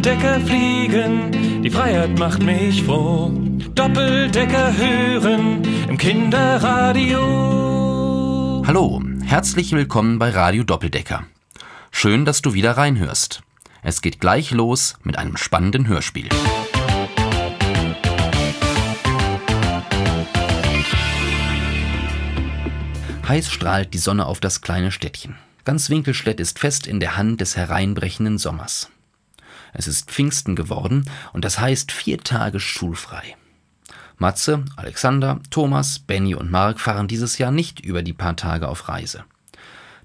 Doppeldecker fliegen, die Freiheit macht mich froh. Doppeldecker hören im Kinderradio. Hallo, herzlich willkommen bei Radio Doppeldecker. Schön, dass du wieder reinhörst. Es geht gleich los mit einem spannenden Hörspiel. Heiß strahlt die Sonne auf das kleine Städtchen. Ganz Winkelstädt ist fest in der Hand des hereinbrechenden Sommers. Es ist Pfingsten geworden und das heißt 4 Tage schulfrei. Matze, Alexander, Thomas, Benny und Mark fahren dieses Jahr nicht über die paar Tage auf Reise.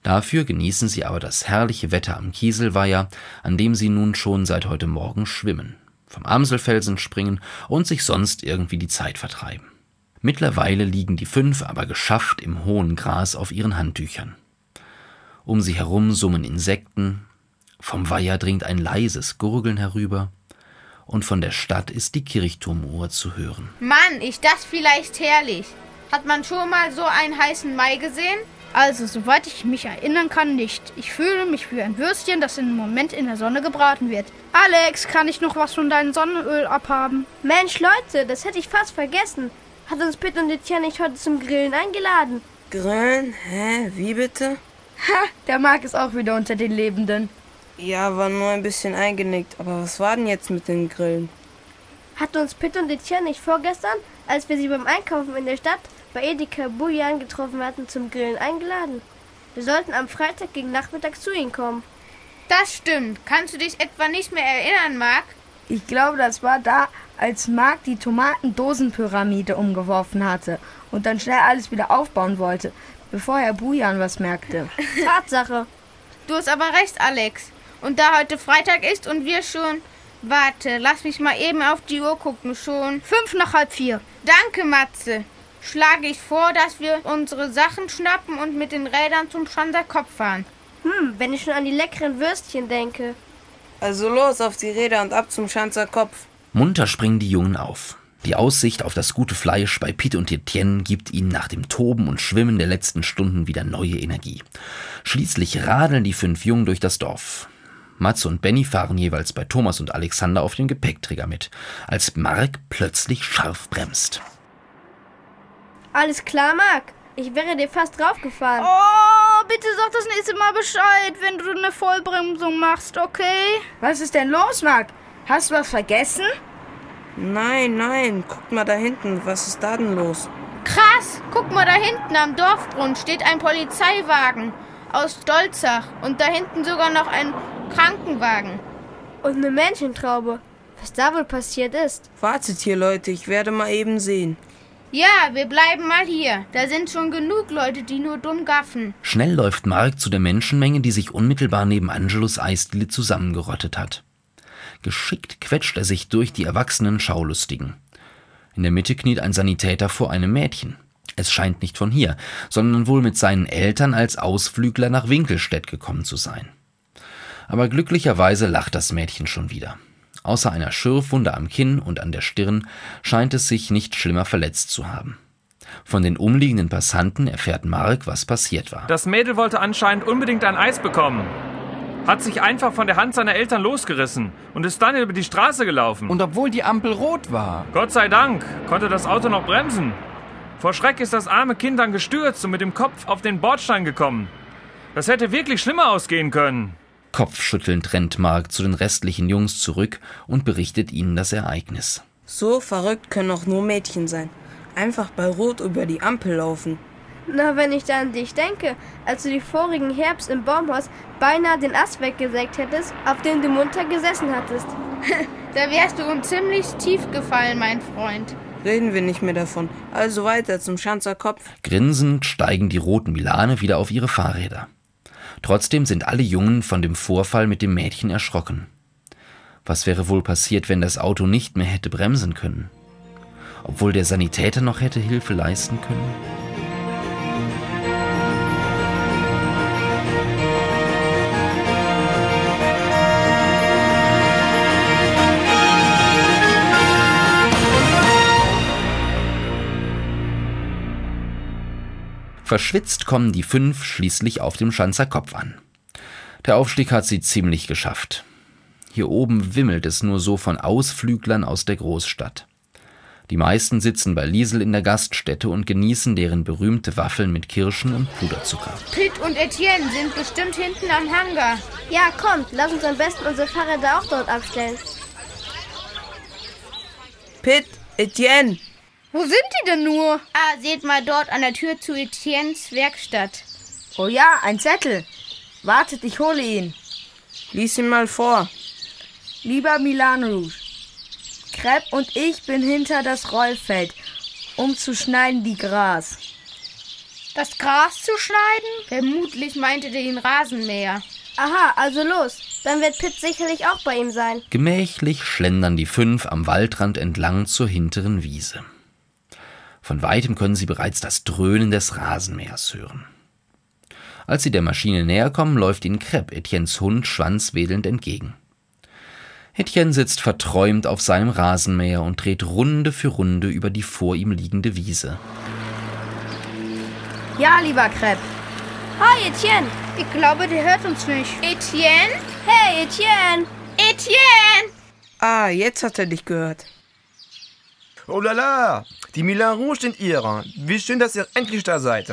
Dafür genießen sie aber das herrliche Wetter am Kieselweiher, an dem sie nun schon seit heute Morgen schwimmen, vom Amselfelsen springen und sich sonst irgendwie die Zeit vertreiben. Mittlerweile liegen die 5 aber geschafft im hohen Gras auf ihren Handtüchern. Um sie herum summen Insekten, vom Weiher dringt ein leises Gurgeln herüber und von der Stadt ist die Kirchturmuhr zu hören. Mann, ist das vielleicht herrlich. Hat man schon mal so einen heißen Mai gesehen? Also, soweit ich mich erinnern kann, nicht. Ich fühle mich wie ein Würstchen, das im Moment in der Sonne gebraten wird. Alex, kann ich noch was von deinem Sonnenöl abhaben? Mensch, Leute, das hätte ich fast vergessen. Hat uns Pitt und Littchen nicht heute zum Grillen eingeladen? Grillen? Hä? Wie bitte? Ha, der Marc ist auch wieder unter den Lebenden. Ja, war nur ein bisschen eingenickt. Aber was war denn jetzt mit den Grillen? Hat uns Pitt und Littchen nicht vorgestern, als wir sie beim Einkaufen in der Stadt bei Edeka Bujan getroffen hatten, zum Grillen eingeladen? Wir sollten am Freitag gegen Nachmittag zu ihnen kommen. Das stimmt. Kannst du dich etwa nicht mehr erinnern, Marc? Ich glaube, das war da, als Marc die Tomatendosenpyramide umgeworfen hatte und dann schnell alles wieder aufbauen wollte, bevor Herr Bujan was merkte. Tatsache. Du hast aber recht, Alex. Und da heute Freitag ist und wir schon... Warte, lass mich mal eben auf die Uhr gucken, schon 3:55. Danke, Matze. Schlage ich vor, dass wir unsere Sachen schnappen und mit den Rädern zum Schanzerkopf fahren. Wenn ich schon an die leckeren Würstchen denke. Also los, auf die Räder und ab zum Schanzerkopf. Munter springen die Jungen auf. Die Aussicht auf das gute Fleisch bei Pitt und Etienne gibt ihnen nach dem Toben und Schwimmen der letzten Stunden wieder neue Energie. Schließlich radeln die 5 Jungen durch das Dorf. Matze und Benny fahren jeweils bei Thomas und Alexander auf dem Gepäckträger mit, als Mark plötzlich scharf bremst. Alles klar, Mark. Ich wäre dir fast draufgefahren. Oh, bitte sag das nächste Mal Bescheid, wenn du eine Vollbremsung machst, okay? Was ist denn los, Mark? Hast du was vergessen? Nein. Guck mal da hinten. Was ist da denn los? Krass. Guck mal da hinten am Dorfgrund steht ein Polizeiwagen aus Dolzach. Und da hinten sogar noch ein Krankenwagen. Und eine Menschentraube. Was da wohl passiert ist? Wartet hier, Leute. Ich werde mal eben sehen. Ja, wir bleiben mal hier. Da sind schon genug Leute, die nur dumm gaffen. Schnell läuft Mark zu der Menschenmenge, die sich unmittelbar neben Angelos Eisdiele zusammengerottet hat. Geschickt quetscht er sich durch die erwachsenen Schaulustigen. In der Mitte kniet ein Sanitäter vor einem Mädchen. Es scheint nicht von hier, sondern wohl mit seinen Eltern als Ausflügler nach Winkelstädt gekommen zu sein. Aber glücklicherweise lacht das Mädchen schon wieder. Außer einer Schürfwunde am Kinn und an der Stirn scheint es sich nicht schlimmer verletzt zu haben. Von den umliegenden Passanten erfährt Mark, was passiert war. Das Mädel wollte anscheinend unbedingt ein Eis bekommen. Hat sich einfach von der Hand seiner Eltern losgerissen und ist dann über die Straße gelaufen. Und obwohl die Ampel rot war. Gott sei Dank, konnte das Auto noch bremsen. Vor Schreck ist das arme Kind dann gestürzt und mit dem Kopf auf den Bordstein gekommen. Das hätte wirklich schlimmer ausgehen können. Kopfschüttelnd rennt Mark zu den restlichen Jungs zurück und berichtet ihnen das Ereignis. So verrückt können auch nur Mädchen sein. Einfach bei Rot über die Ampel laufen. Na, wenn ich da an dich denke, als du die vorigen Herbst im Baumhaus beinahe den Ast weggesägt hättest, auf dem du munter gesessen hattest. Da wärst du uns ziemlich tief gefallen, mein Freund. Reden wir nicht mehr davon. Also weiter zum Schanzerkopf. Grinsend steigen die roten Milane wieder auf ihre Fahrräder. Trotzdem sind alle Jungen von dem Vorfall mit dem Mädchen erschrocken. Was wäre wohl passiert, wenn das Auto nicht mehr hätte bremsen können? Obwohl der Sanitäter noch hätte Hilfe leisten können? Verschwitzt kommen die 5 schließlich auf dem Schanzerkopf an. Der Aufstieg hat sie ziemlich geschafft. Hier oben wimmelt es nur so von Ausflüglern aus der Großstadt. Die meisten sitzen bei Liesel in der Gaststätte und genießen deren berühmte Waffeln mit Kirschen und Puderzucker. Pitt und Etienne sind bestimmt hinten am Hangar. Ja, kommt, lass uns am besten unsere Fahrräder auch dort abstellen. Pitt, Etienne! Wo sind die denn nur? Ah, seht mal dort an der Tür zu Etiennes Werkstatt. Oh ja, ein Zettel. Wartet, ich hole ihn. Lies ihn mal vor. Lieber Milan Rouge, Krepp und ich bin hinter das Rollfeld, um zu schneiden die Gras. Das Gras zu schneiden? Vermutlich meinte der den Rasenmäher. Aha, also los. Dann wird Pitt sicherlich auch bei ihm sein. Gemächlich schlendern die fünf am Waldrand entlang zur hinteren Wiese. Von weitem können sie bereits das Dröhnen des Rasenmähers hören. Als sie der Maschine näher kommen, läuft ihnen Krepp, Etiennes Hund, schwanzwedelnd entgegen. Etienne sitzt verträumt auf seinem Rasenmäher und dreht Runde für Runde über die vor ihm liegende Wiese. Ja, lieber Krepp. Hi, Etienne. Ich glaube, der hört uns nicht. Etienne? Hey, Etienne. Etienne! Ah, jetzt hat er dich gehört. Oh la la, die Milan Rouge sind ihrer. Wie schön, dass ihr endlich da seid.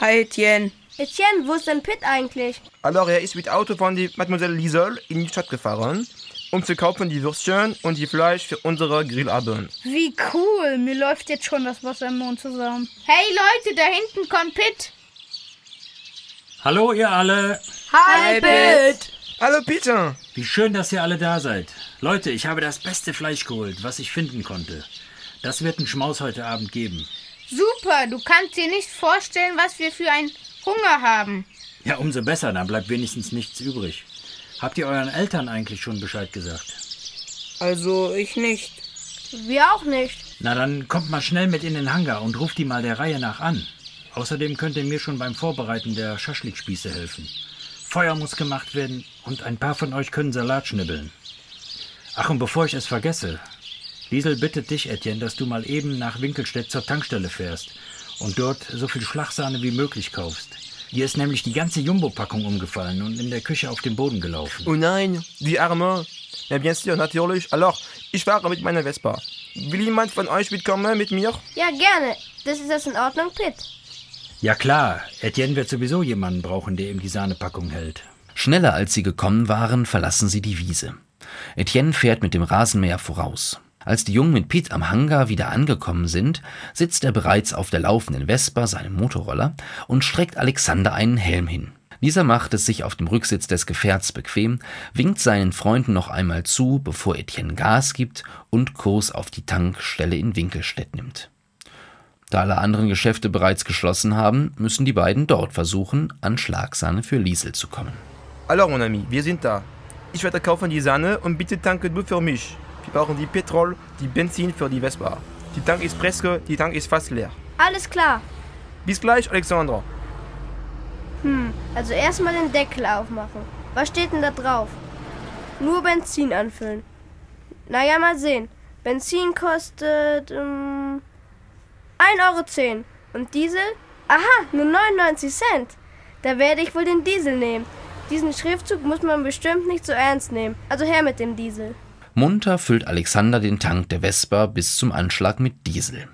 Hi, Etienne. Etienne, wo ist denn Pitt eigentlich? Alors, er ist mit Auto von die Mademoiselle Liesel in die Stadt gefahren, um zu kaufen die Würstchen und die Fleisch für unsere Grillabend. Wie cool, mir läuft jetzt schon das Wasser im Mund zusammen. Hey Leute, da hinten kommt Pitt. Hallo ihr alle. Hi Pitt. Hallo Peter. Wie schön, dass ihr alle da seid. Leute, ich habe das beste Fleisch geholt, was ich finden konnte. Das wird einen Schmaus heute Abend geben. Super, du kannst dir nicht vorstellen, was wir für einen Hunger haben. Ja, umso besser, dann bleibt wenigstens nichts übrig. Habt ihr euren Eltern eigentlich schon Bescheid gesagt? Also, ich nicht. Wir auch nicht. Na, dann kommt mal schnell mit in den Hangar und ruft die mal der Reihe nach an. Außerdem könnt ihr mir schon beim Vorbereiten der Schaschlikspieße helfen. Feuer muss gemacht werden und ein paar von euch können Salat schnibbeln. Ach, und bevor ich es vergesse, Liesel bittet dich, Etienne, dass du mal eben nach Winkelstädt zur Tankstelle fährst und dort so viel Schlagsahne wie möglich kaufst. Hier ist nämlich die ganze Jumbo-Packung umgefallen und in der Küche auf den Boden gelaufen. Oh nein, die Arme. Ja, bien sûr, natürlich. Alors, ich fahre mit meiner Vespa. Will jemand von euch mitkommen mit mir? Ja, gerne. Ist das in Ordnung, Pitt? Ja klar, Etienne wird sowieso jemanden brauchen, der ihm die Sahnepackung hält. Schneller als sie gekommen waren, verlassen sie die Wiese. Etienne fährt mit dem Rasenmäher voraus. Als die Jungen mit Pitt am Hangar wieder angekommen sind, sitzt er bereits auf der laufenden Vespa, seinem Motorroller, und streckt Alexander einen Helm hin. Dieser macht es sich auf dem Rücksitz des Gefährts bequem, winkt seinen Freunden noch einmal zu, bevor Etienne Gas gibt und Kurs auf die Tankstelle in Winkelstädt nimmt. Da alle anderen Geschäfte bereits geschlossen haben, müssen die beiden dort versuchen, an Schlagsahne für Liesel zu kommen. Alors mon ami, wir sind da. Ich werde kaufen die Sahne und bitte tanke du für mich. Wir brauchen die Petrol, die Benzin für die Vespa. Die Tank ist fast leer. Alles klar. Bis gleich, Alexandra. Also erstmal den Deckel aufmachen. Was steht denn da drauf? Nur Benzin anfüllen. Naja, mal sehen. Benzin kostet 1,10 Euro. Und Diesel? Aha, nur 99 Cent. Da werde ich wohl den Diesel nehmen. Diesen Schriftzug muss man bestimmt nicht so ernst nehmen. Also her mit dem Diesel. Munter füllt Alexander den Tank der Vespa bis zum Anschlag mit Diesel.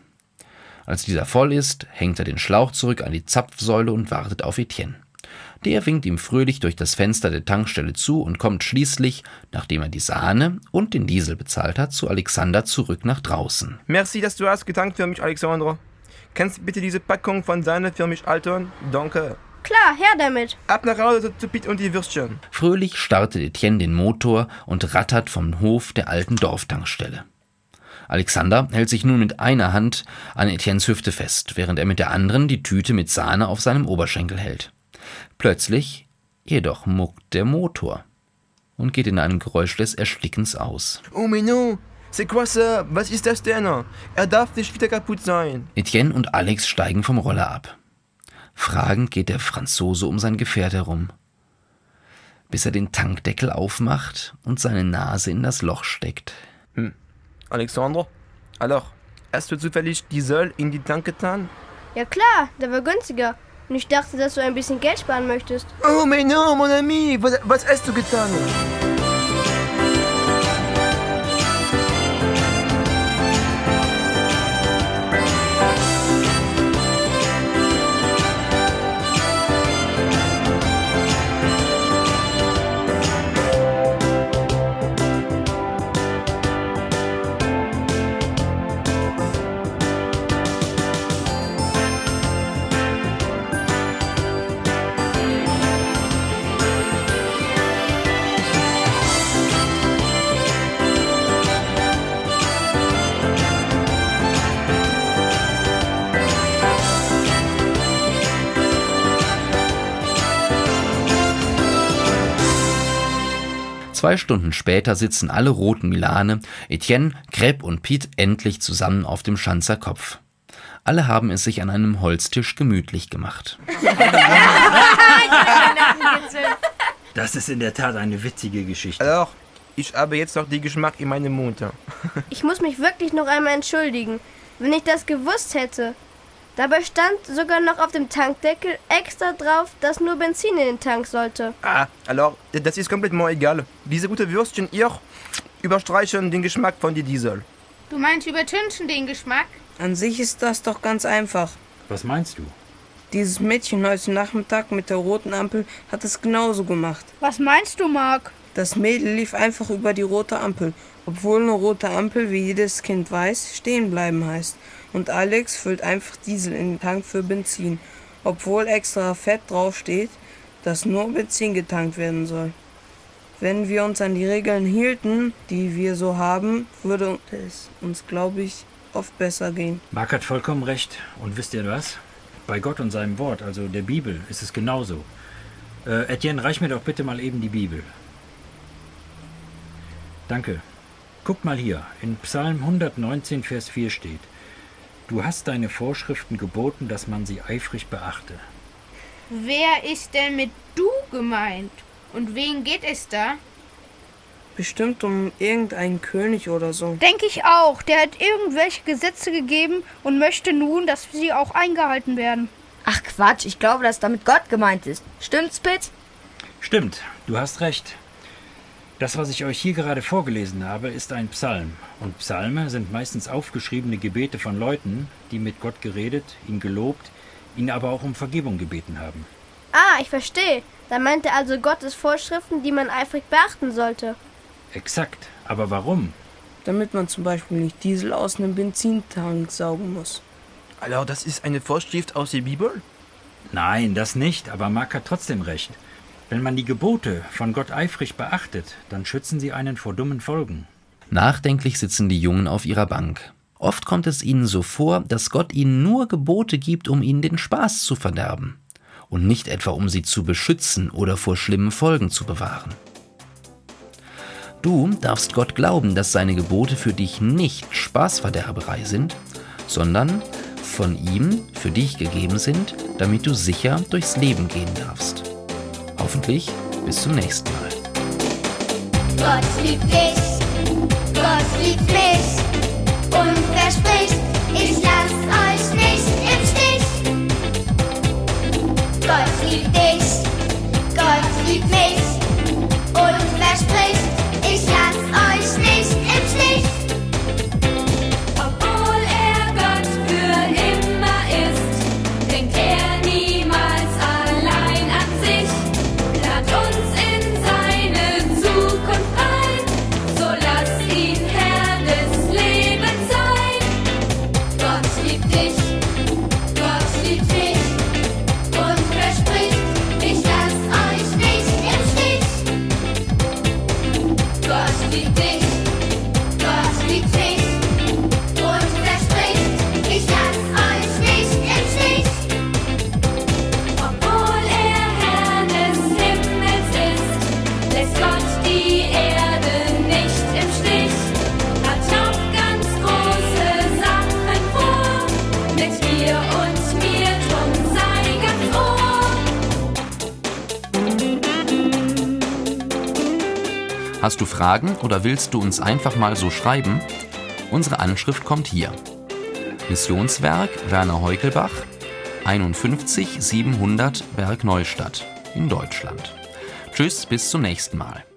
Als dieser voll ist, hängt er den Schlauch zurück an die Zapfsäule und wartet auf Etienne. Der winkt ihm fröhlich durch das Fenster der Tankstelle zu und kommt schließlich, nachdem er die Sahne und den Diesel bezahlt hat, zu Alexander zurück nach draußen. Merci, dass du hast getankt für mich, Alexandra. Kannst bitte diese Packung von Sahne für mich altern? Danke. Klar, her damit. Ab nach Hause zu Pitt und die Würstchen. Fröhlich startet Etienne den Motor und rattert vom Hof der alten Dorftankstelle. Alexander hält sich nun mit einer Hand an Etiennes Hüfte fest, während er mit der anderen die Tüte mit Sahne auf seinem Oberschenkel hält. Plötzlich jedoch muckt der Motor und geht in einem Geräusch des Erstickens aus. Oh mais non, c'est quoi ça? Was ist das denn? Er darf nicht wieder kaputt sein. Etienne und Alex steigen vom Roller ab. Fragend geht der Franzose um sein Gefährt herum, bis er den Tankdeckel aufmacht und seine Nase in das Loch steckt. Alexandre, alors, hast du zufällig Diesel in die Tank getan? Ja klar, der war günstiger. Und ich dachte, dass du ein bisschen Geld sparen möchtest. Oh mais non, mon ami, was hast du getan? 2 Stunden später sitzen alle roten Milane, Etienne, Kreb und Piet endlich zusammen auf dem Schanzerkopf. Alle haben es sich an einem Holztisch gemütlich gemacht. Das ist in der Tat eine witzige Geschichte. Doch, ich habe jetzt noch den Geschmack in meinem Mund. Ich muss mich wirklich noch einmal entschuldigen, wenn ich das gewusst hätte. Dabei stand sogar noch auf dem Tankdeckel extra drauf, dass nur Benzin in den Tank sollte. Ah, alors, das ist komplett egal. Diese gute Würstchen hier überstreichen den Geschmack von die Diesel. Du meinst, übertünchen den Geschmack? An sich ist das doch ganz einfach. Was meinst du? Dieses Mädchen heute Nachmittag mit der roten Ampel hat es genauso gemacht. Was meinst du, Marc? Das Mädel lief einfach über die rote Ampel, obwohl eine rote Ampel, wie jedes Kind weiß, stehen bleiben heißt. Und Alex füllt einfach Diesel in den Tank für Benzin, obwohl extra Fett draufsteht, dass nur Benzin getankt werden soll. Wenn wir uns an die Regeln hielten, die wir so haben, würde es uns, glaube ich, oft besser gehen. Marc hat vollkommen recht. Und wisst ihr was? Bei Gott und seinem Wort, also der Bibel, ist es genauso. Etienne, reich mir doch bitte mal eben die Bibel. Danke. Guck mal hier, in Psalm 119, Vers 4 steht: Du hast deine Vorschriften geboten, dass man sie eifrig beachte. Wer ist denn mit du gemeint? Und wen geht es da? Bestimmt um irgendeinen König oder so. Denke ich auch. Der hat irgendwelche Gesetze gegeben und möchte nun, dass sie auch eingehalten werden. Ach Quatsch, ich glaube, dass damit Gott gemeint ist. Stimmt's, Pitt? Stimmt, du hast recht. Das, was ich euch hier gerade vorgelesen habe, ist ein Psalm. Und Psalme sind meistens aufgeschriebene Gebete von Leuten, die mit Gott geredet, ihn gelobt, ihn aber auch um Vergebung gebeten haben. Ah, ich verstehe. Da meint er also Gottes Vorschriften, die man eifrig beachten sollte. Exakt. Aber warum? Damit man zum Beispiel nicht Diesel aus einem Benzintank saugen muss. Also, das ist eine Vorschrift aus der Bibel? Nein, das nicht. Aber Marc hat trotzdem recht. Wenn man die Gebote von Gott eifrig beachtet, dann schützen sie einen vor dummen Folgen. Nachdenklich sitzen die Jungen auf ihrer Bank. Oft kommt es ihnen so vor, dass Gott ihnen nur Gebote gibt, um ihnen den Spaß zu verderben. Und nicht etwa, um sie zu beschützen oder vor schlimmen Folgen zu bewahren. Du darfst Gott glauben, dass seine Gebote für dich nicht Spaßverderberei sind, sondern von ihm für dich gegeben sind, damit du sicher durchs Leben gehen darfst. Hoffentlich bis zum nächsten Mal. Gott liebt dich, Gott liebt mich und verspricht, ich lass euch nicht im Stich. Gott liebt dich, Gott liebt mich und verspricht, ich lass euch nicht im Stich. Hast du Fragen oder willst du uns einfach mal so schreiben? Unsere Anschrift kommt hier. Missionswerk Werner Heukelbach, 51700 Bergneustadt in Deutschland. Tschüss, bis zum nächsten Mal.